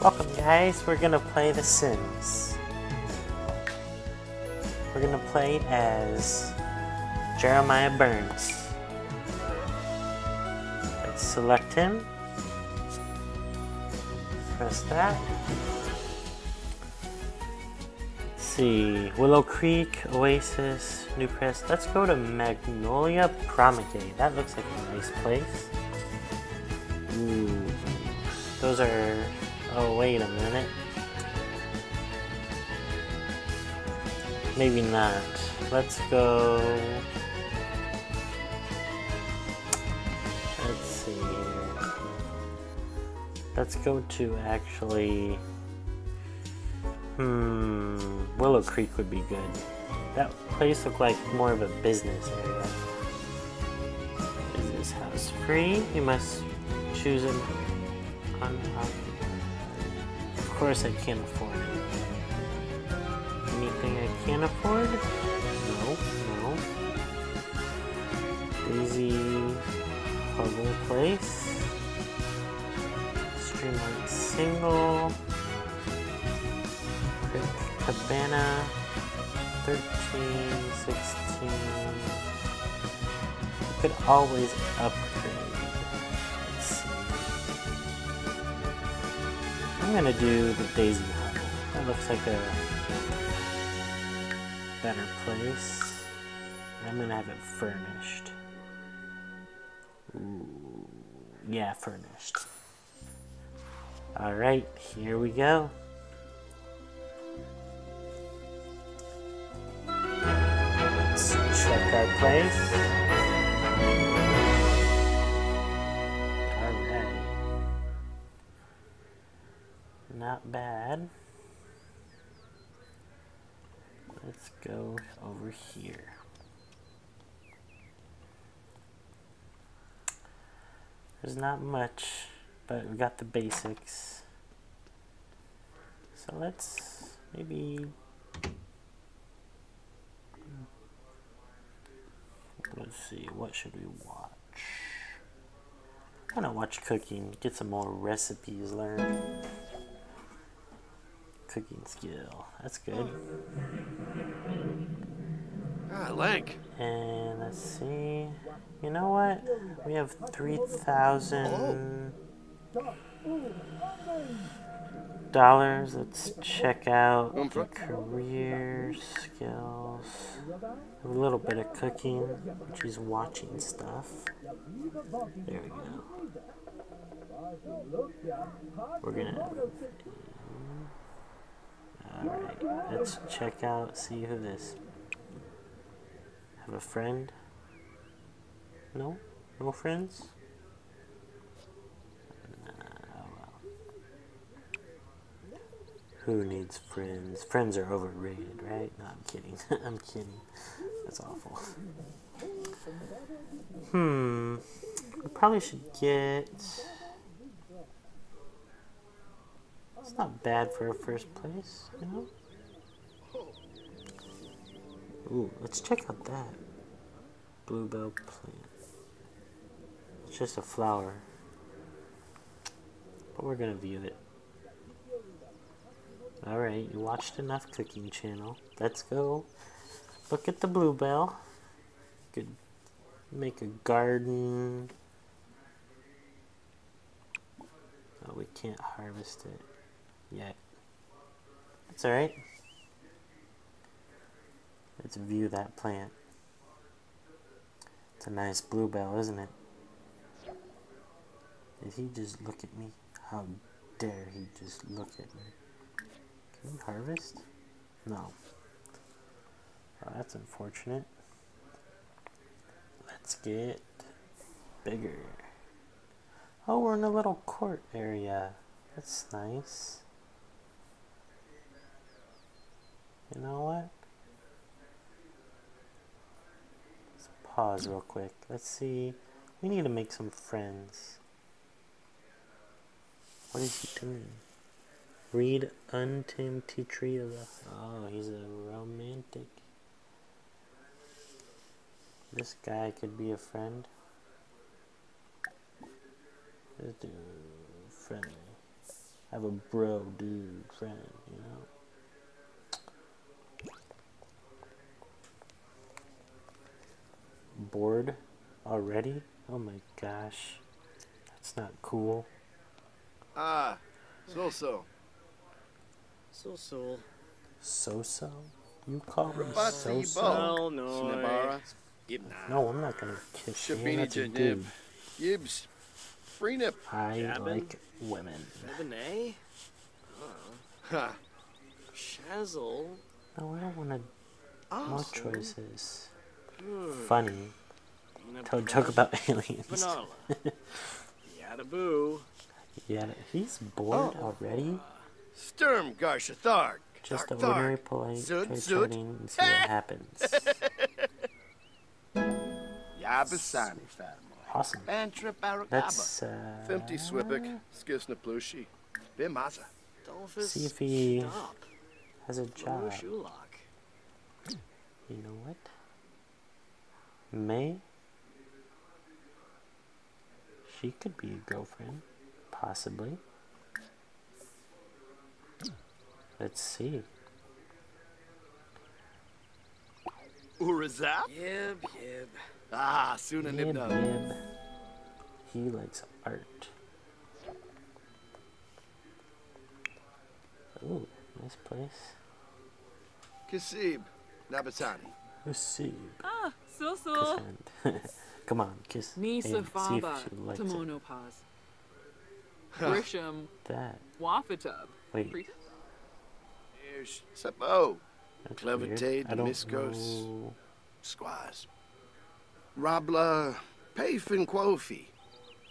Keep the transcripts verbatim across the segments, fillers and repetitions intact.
Welcome guys, we're gonna play The Sims. We're gonna play as Jeremiah Burns. Let's select him. Press that. Let's see, Willow Creek, Oasis, Newcrest. Let's go to Magnolia Promenade. That looks like a nice place. Ooh, those are... Oh, wait a minute. Maybe not. Let's go... Let's see here. Let's go to actually... Hmm... Willow Creek would be good. That place looked like more of a business area. Is this house free? You must choose an unoccupied. Of course I can't afford it. Anything I can't afford? No, no. Daisy Huddle Place. Streamline Single. Quick Cabana. thirteen, sixteen. You could always upgrade. I'm gonna do the Daisy Huddle. That looks like a better place. I'm gonna have it furnished. Ooh, yeah, furnished. All right, here we go. Let's check our place. Not bad. Let's go over here. There's not much, but we got the basics. So let's maybe let's see, what should we watch? I'm gonna watch cooking, get some more recipes learned. Cooking skill. That's good. Ah, Lank. And let's see. You know what? We have three thousand dollars. Let's check out the career skills. A little bit of cooking. She's watching stuff. There we go. We're gonna... Alright, let's check out, see who this. Have a friend? No? No friends? Nah, oh well. Who needs friends? Friends are overrated, right? No, I'm kidding. I'm kidding. That's awful. Hmm. We probably should get... It's not bad for a first place, you know? Ooh, let's check out that. Bluebell plant. It's just a flower. But we're gonna view it. Alright, you watched enough cooking channel. Let's go look at the bluebell. Could make a garden. Oh, we can't harvest it. Yet. That's alright. Let's view that plant. It's a nice bluebell, isn't it? Did he just look at me? How dare he just look at me? Can we harvest? No. Oh, that's unfortunate. Let's get bigger. Oh, we're in a little court area. That's nice. You know what? Let's pause real quick. Let's see. We need to make some friends. What is he doing? Read Untamed Tea Tree of the... Oh, he's a romantic. This guy could be a friend. Let's do friendly. have a bro, dude, friend, you know? Bored already? Oh my gosh. That's not cool. Ah, so-so. So-so. So-so? You call me so-so? Hell no. No, I'm not gonna kiss you. That's a dude. Gibbs. Free nip. I Jabin. Like women. Chardonnay? Ha. Shazzle? No, I don't want to... Awesome. More choices. Good. Funny. Tell a joke about aliens. Yadaboo. Yeah, he's bored oh. already? Sturm Garshathark. Just an ordinary polite trade trading and see what happens. Yabasani fam. Awesome. That's, uh... see if he has a job. You know what? May? She could be a girlfriend. Possibly. Let's see. Urazap? Yib, yib. Ah, soon a nib nub. He likes art. Ooh, nice place. Kasib, Nabatani. Kasib. Ah, so so. Come on, kiss me. Nisafaba, Tomonopaz. Grisham. That. Wafatub. Wait. Here's Sabo. Clevertade, Miskos. Squaz. Rabla, Pafin Quofi,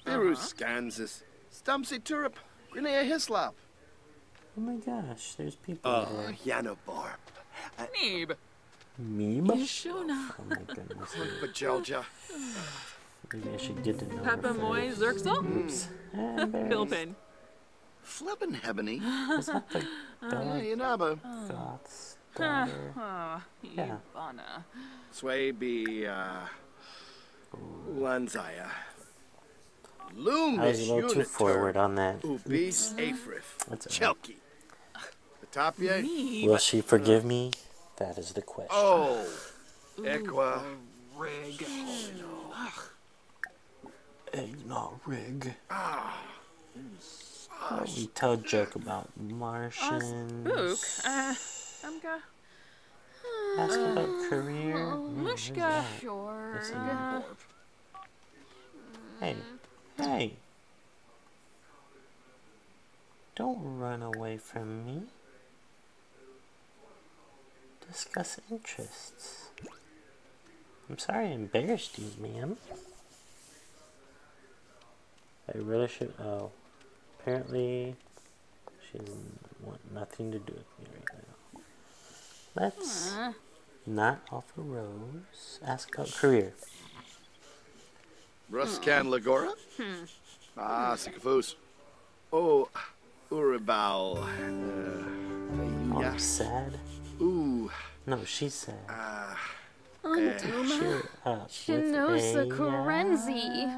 Virus Kansas, Stumpsy Turup, Grenea Hislop. Oh my gosh, there's people uh, there. Yanobarp. Neeb. Meeb? Yeshuna. Oh my goodness. Bajelja. Maybe I should get to know Peppa Moy Zerxel? Oops. Philpin. Flippin' Hebony. Is that the Yanaba? Goth's daughter. Yeah. Sway be, uh... Lanzaya. Loom I was a little too forward on that. Ubis Afrif. Chelky. Atapia. Will she forgive me? That is the question. Oh. Equa. Rig. Egna Rig. Ah. We tell a joke about Martians. I'm going ask about career. Mushka. Sure. Hey. Hey. Don't run away from me. Discuss interests. I'm sorry I embarrassed you, ma'am. I really should. Oh. Apparently, she doesn't want nothing to do with me right now. Let's. Aww. Not offer Rose. Ask about career. Ruskan Lagora? Hmm. Ah, Sikafus. Oh, Uribal. Uh, oh, yeah. I'm sad. Ooh. No, she's sad. Uh, Antoma. Shinosa Korenzi.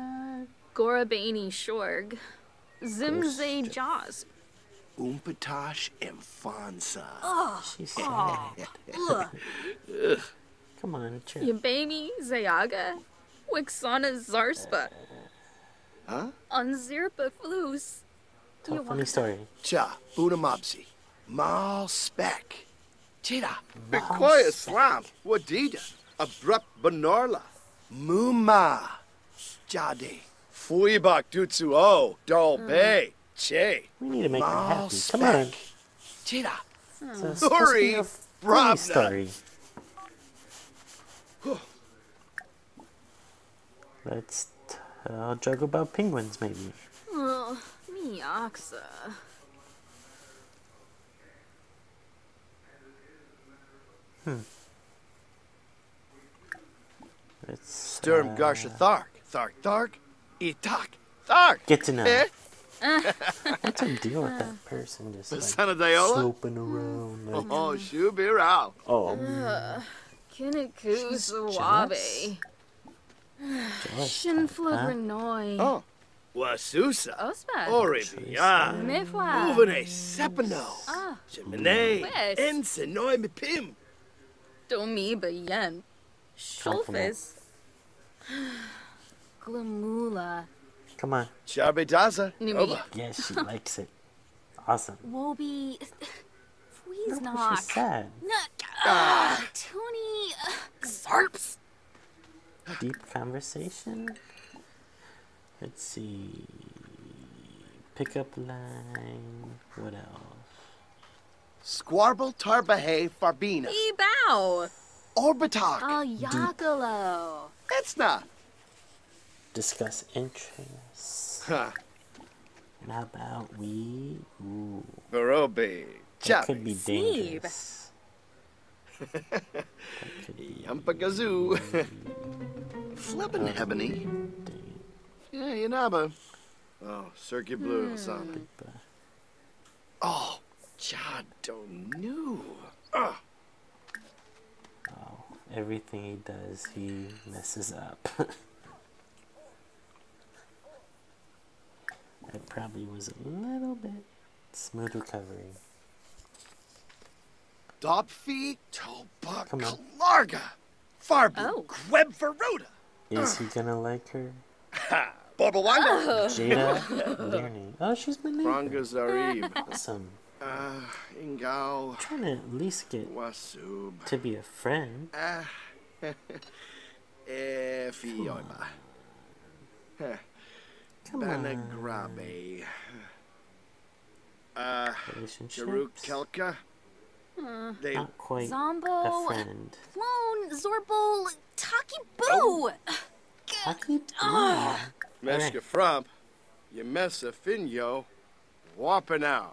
Gorabani Shorg. Zimze Jaws. Umpatash Mfansa. Oh, she's sad. Oh. Ugh. Come on, chill. Yabami Zayaga, Wixana Zarspa. Huh? Unzirpa Flus. Tell a funny story. Cha, Unamabsi, Mal Spec, Tida, Bekoya Slam, Wadida, Abrupt Banorla, Muma, Jade, Fuibak Dutsu O, Dol Bay. Che. We need to make Mal them happy. Spec. Come on. Tira. So sorry. Funny story. Let's tell a joke about penguins, maybe. Oh, me oxa. Hmm. Let's. Sturm uh, Garsha Thark. Thark Thark. Itak Thark. Get to know. Eh? What's a deal with that person just like, sloping around? Like, oh, Shubirao. Oh. Kiniku Suwabe. Shinflug Renoy. Oh. Wasusa, Oribia, Uvene Sepano, Jemine, Ensenoi Mipim. Domi Bayen, Shulfis, Glamula. Come on. Chabitaza. Yes, she likes it. Awesome. Wobi. Please not. She's sad. Tony. Sarps. Deep conversation. Let's see. Pickup line. What else? Squarble Tarbahe Farbina. Ebow. Orbitak. Ayagalo. That's not. Discuss interests. Huh. And how about we? Ooh. Barobe. That could be dangerous. Yampagazoo. Flippin' Ebony. Yeah, Yanaba. Oh, Circuit Blue. Hmm. Oh, Chad don't know. Uh. Oh, everything he does, he messes up. It probably was a little bit smooth recovery. Dopfi Topak Larga Farbu Gweb Veruda. Is he gonna like her? Ha! Bobalanga! Jada learning. Oh, she's been learning. Franga Zarib. Awesome. Uh, Ingao. I'm trying to at least get Wasub to be a friend. Ah. Eh, Fioima. Heh. Come Banagrabe. On. Uh, Jeruk Kelka. Uh, they not quite Zombo, a friend. Flown, Zorbol, Taki Boo. Oh. Taki Boo. Oh. Meshka Frump, Yamessa Finyo, Wapanow.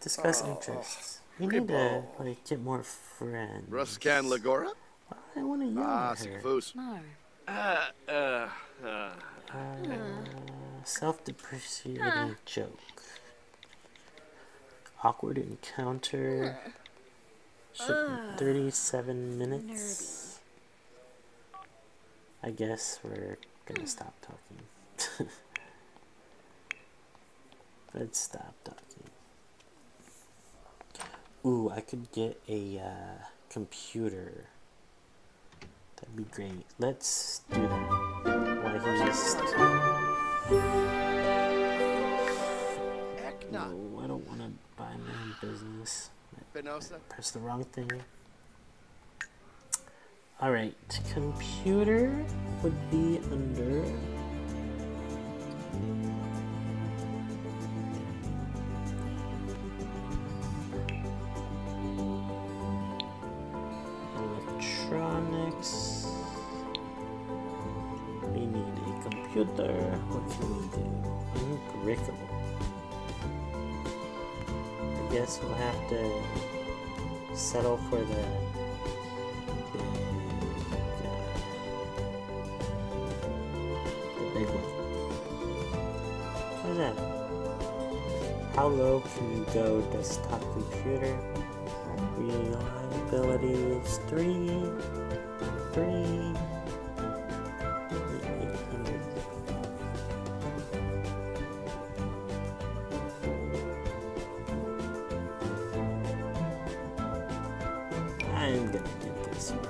Discuss oh. interests. We need to like get more friends. Ruskan Lagora. Why do I want to yell ah, at her? No. Uh, uh, uh, uh, self-depreciating uh, joke. Awkward encounter. Uh, thirty-seven minutes. Nerdy. I guess we're gonna stop talking. Let's stop talking. Ooh, I could get a uh, computer. That'd be great. Let's do that. Why he just... No, I don't want to buy my own business. I, I pressed the wrong thing. Alright, computer would be under... Electronics. We need a computer. What can we do? Unbreakable. I guess we'll have to settle for the big, the big one. What is that? How low can you go, desktop computer? Reliabilities three, three. I'm gonna get this one.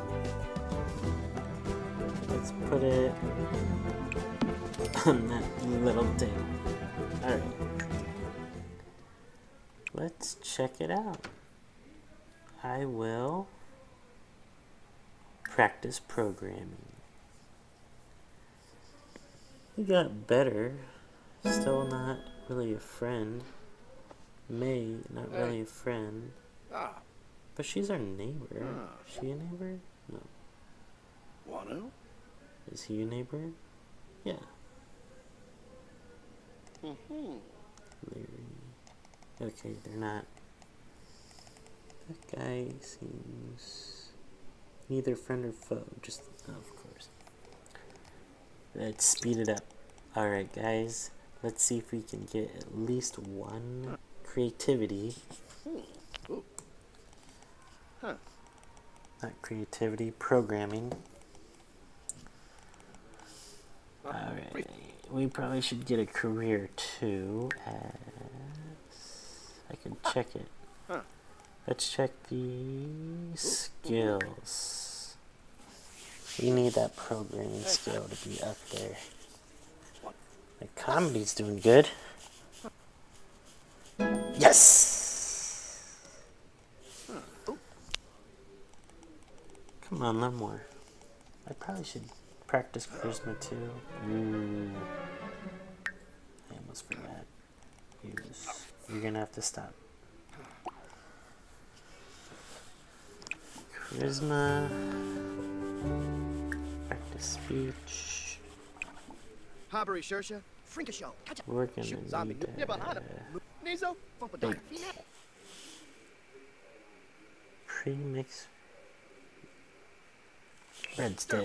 Let's put it on that little table. All right. Let's check it out. I will practice programming. We got better. Still not really a friend. May, not hey. really a friend. Ah. But she's our neighbor. Ah. Is she a neighbor? No. Wano? Is he a neighbor? Yeah. Mm-hmm. Larry. Okay, they're not. That guy seems neither friend or foe, just oh, of course. Let's speed it up. Alright guys, let's see if we can get at least one creativity. Huh. Not creativity, programming. Alright, we probably should get a career too. As I can check it. Let's check the skills. We need that programming skill to be up there. The comedy's doing good. Yes! Come on, one more. I probably should practice charisma too. Mm. I almost forgot. Use. You're gonna have to stop. Charisma, practice speech. We're gonna need uh, pre-mix red sticks. Ooh.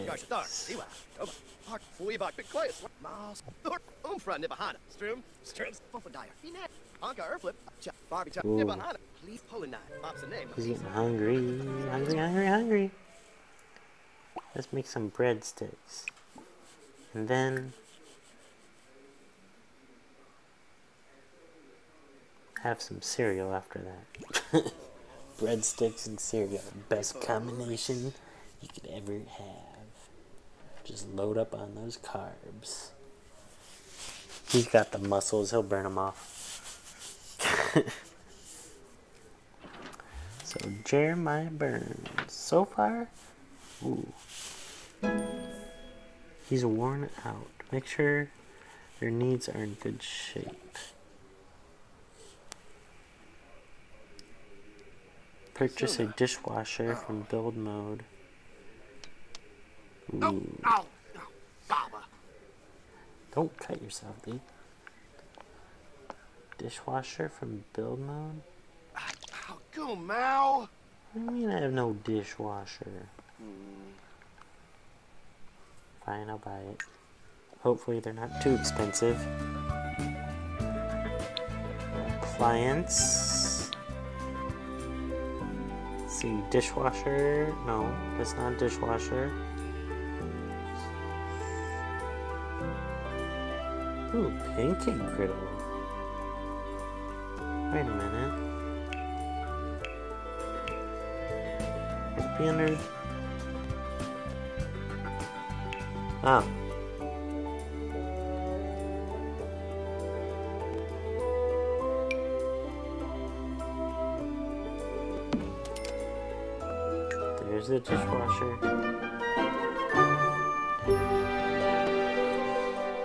He's getting hungry, hungry, hungry, hungry. Let's make some breadsticks. And then have some cereal after that. Breadsticks and cereal, best combination you could ever have. Just load up on those carbs. He's got the muscles, he'll burn them off. So Jeremiah Burns, so far, ooh, he's worn out. Make sure your needs are in good shape. Purchase a dishwasher from build mode. Ooh. Don't cut yourself, dude. Dishwasher from build mode? Go, Mal. What do you mean I have no dishwasher? Mm. Fine, I'll buy it. Hopefully they're not too expensive. Appliance. Let's see, dishwasher. No, that's not a dishwasher. Ooh, pancake griddle. Wait a minute. Under. Ah. There's the dishwasher.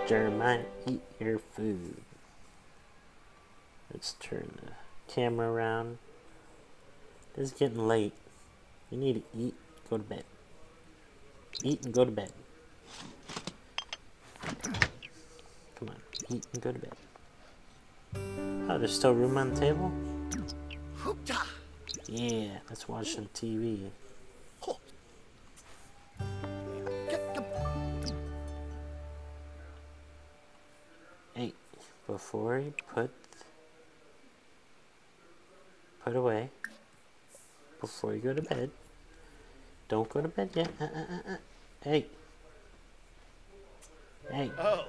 Jeremiah, eat your food. Let's turn the camera around. It's getting late. You need to eat, go to bed. Eat and go to bed. Come on, eat and go to bed. Oh, there's still room on the table? Yeah, let's watch some T V. Hey, before you put... Put away. Before you go to bed. Don't go to bed yet. Uh, uh, uh, uh. Hey. Hey. Oh.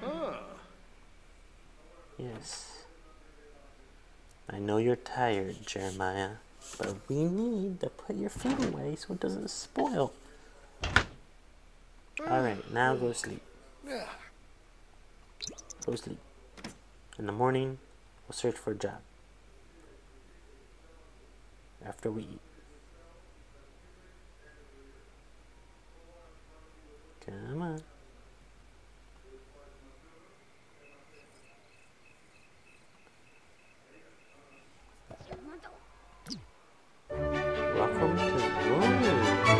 Huh. Yes. I know you're tired, Jeremiah, but we need to put your food away so it doesn't spoil. Alright, now go sleep. Go sleep. In the morning, we'll search for a job. After we eat. Come on. Welcome to Whoa.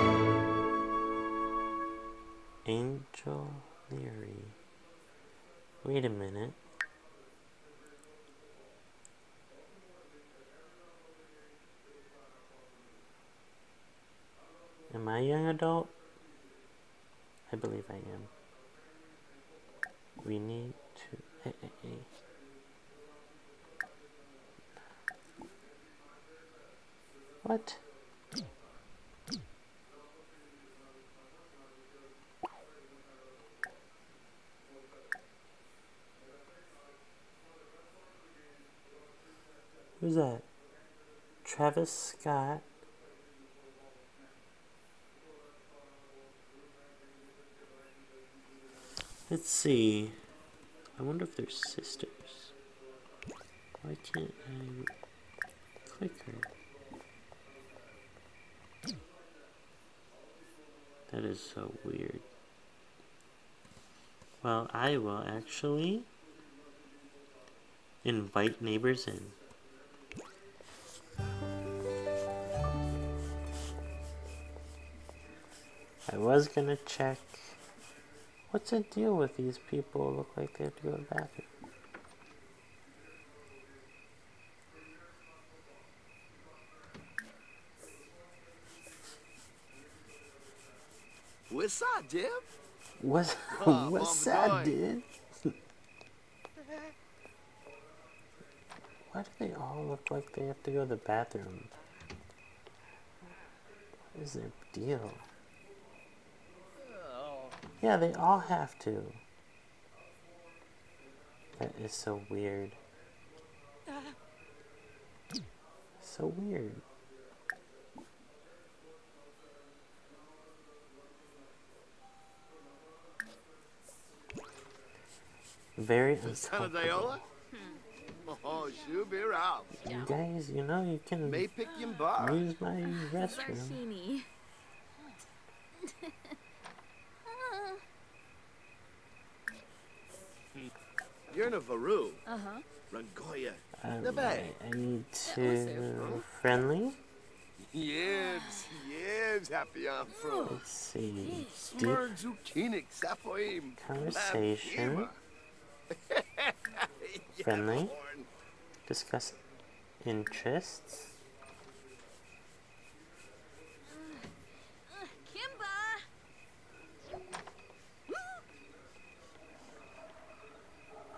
Angel Leary. Wait a minute. Am I a young adult? I believe I am. We need to... Hey, hey, hey. What? Who's that? Travis Scott. Let's see. I wonder if they're sisters. Why can't I click her? That is so weird. Well, I will actually invite neighbors in. I was gonna check. What's the deal with these people? Look like they have to go to the bathroom. What's up, Jim? What? Oh, what's up, dude? Why do they all look like they have to go to the bathroom? What is their deal? Yeah, they all have to. That is so weird. So weird. Very uncomfortable. You guys, you know, you can use my restroom. You're in a Varu. Uh-huh. Rangoya. Right, I need to friendly. Yeah, yeah, happy I'm from. Let's see. Deep conversation. Friendly. Discuss interests.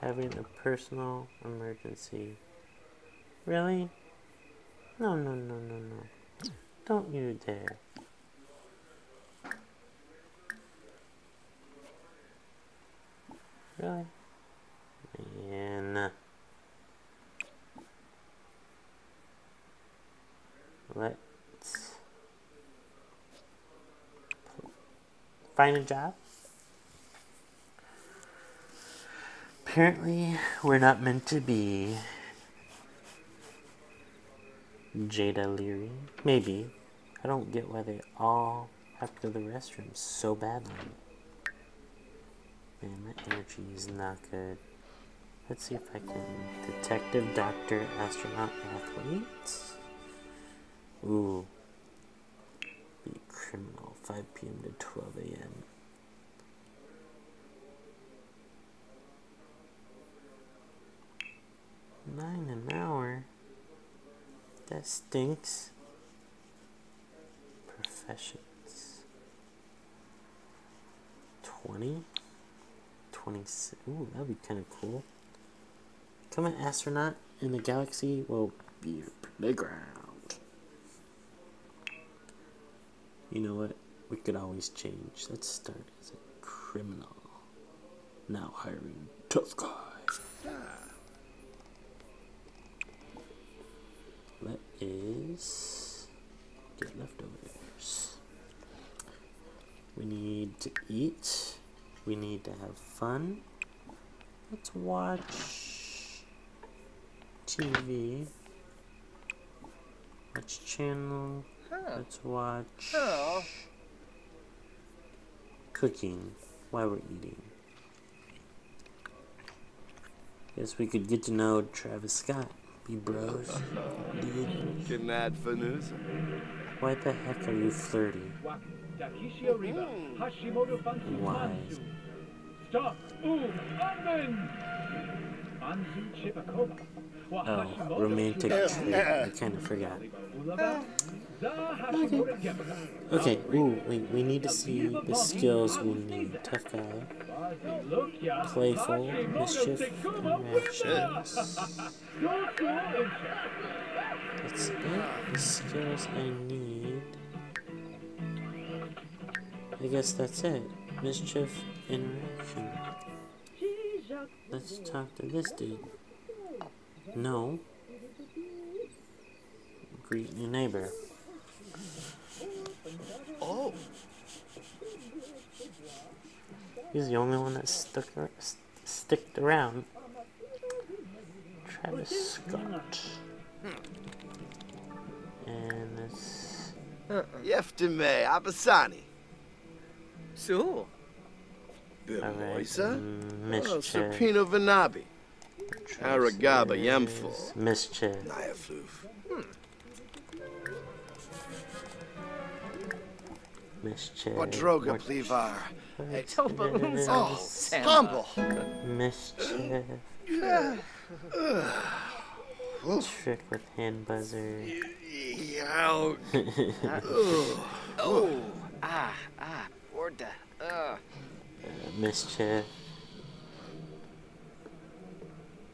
Having a personal emergency. Really? No, no, no, no, no. Don't you dare. Really? Man. Let's find a job. Apparently, we're not meant to be. Jada Leary? Maybe. I don't get why they all have to go to the restroom so badly. Man, that energy is not good. Let's see if I can... Detective, doctor, astronaut, athlete? Ooh. Be criminal. five p m to twelve a m Nine an hour? That stinks. Professions. Twenty? Twenty-six. Ooh, that'd be kind of cool. Become an astronaut in the galaxy will be your playground. You know what? We could always change. Let's start as a criminal. Now hiring tough guy. That is get leftovers. We need to eat. We need to have fun. Let's watch T V. Watch channel. Let's watch cooking while we're eating. Guess we could get to know Travis Scott. Bros. Good night, Vanessa. Why the heck are you flirty? Why? Stop. Oh, romantic treat. I kind of forgot. Okay. Okay. Ooh, we we need to see the skills we need. Tough guy. Playful, mischief, interactions. That's it. The skills I need. I guess that's it. Mischief, interaction. Let's talk to this dude. No. greet your neighbor. Oh! He's the only one that stuck st sticked around. Travis Scott. And this. Yeftime Abasani. So. Bimoisa. Supino Vanabi. Aragaba Yamful. Mischief. Nyafloof. Mischief. Wadroga Plevar. Tobones. Oh, Stumble. Mischief. Trick with hand buzzer. Oh, oh, ah, ah, orda. Uh, mischief.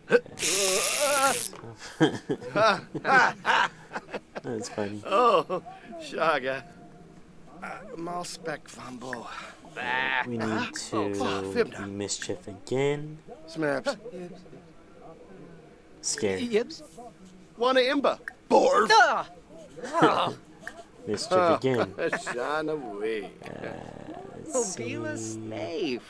That's funny. Oh, Shaga. Mal spec fumble. We need to be mischief again. Snaps. Scare. Yips. Wanna imba. Borf. Mischief again. Shine away. Obila Snape.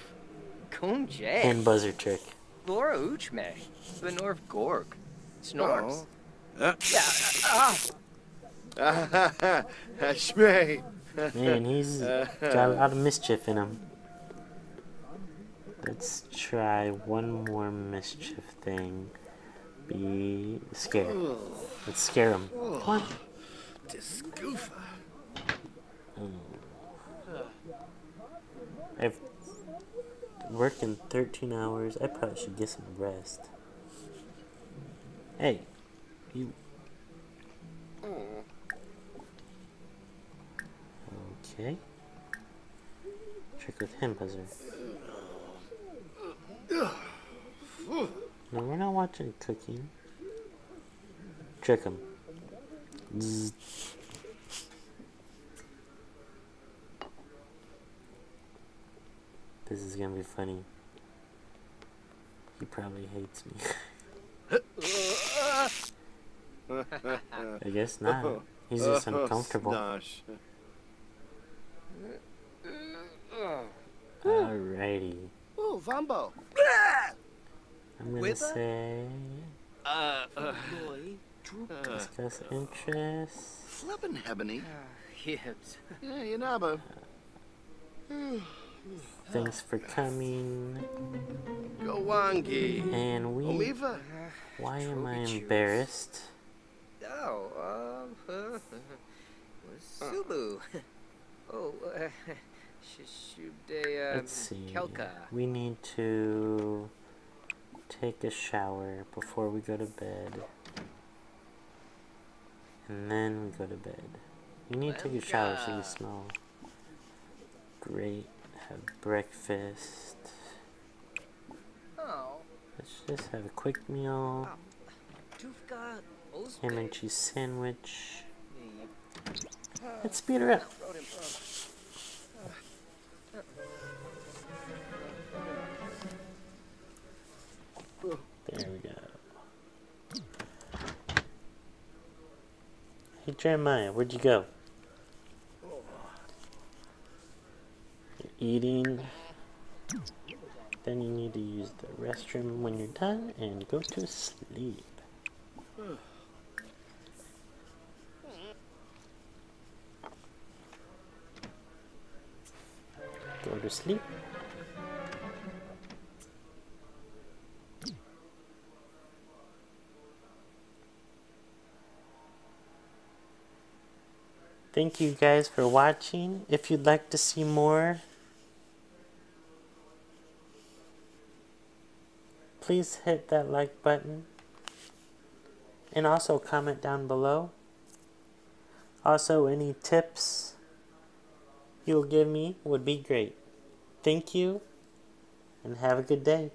Kunjay. And buzzer trick. Laura Uchme. The North Gorg. Snorks. Shmei. Man, he's got a lot of mischief in him. Let's try one more mischief thing. Be scared. Let's scare him. What? Discoofa. I've worked in thirteen hours. I probably should get some rest. Hey, you. Okay. Trick with him, buzzer. No, we're not watching cooking. Trick him. Zzz. This is gonna be funny. He probably hates me. I guess not. He's just uncomfortable. Alrighty. Oh, Vambo. I'm gonna With say. Uh, uh, discuss uh, interests. Flippin' Ebony. Hips. Yeah, you know. Thanks for coming. Gowangi. And we. Omiva. Why am I embarrassed? Oh, um. Subu. Oh, uh, let's see. Kelka. We need to take a shower before we go to bed, and then we go to bed. You need to take a shower so you smell great. Have breakfast. Oh. Let's just have a quick meal. Ham and cheese sandwich. Let's speed her up. There we go. Hey Jeremiah, where'd you go? You're eating. Then you need to use the restroom when you're done and go to sleep. Go to sleep. Thank you guys for watching. If you'd like to see more, please hit that like button and also comment down below. Also, any tips you'll give me would be great. Thank you, and have a good day.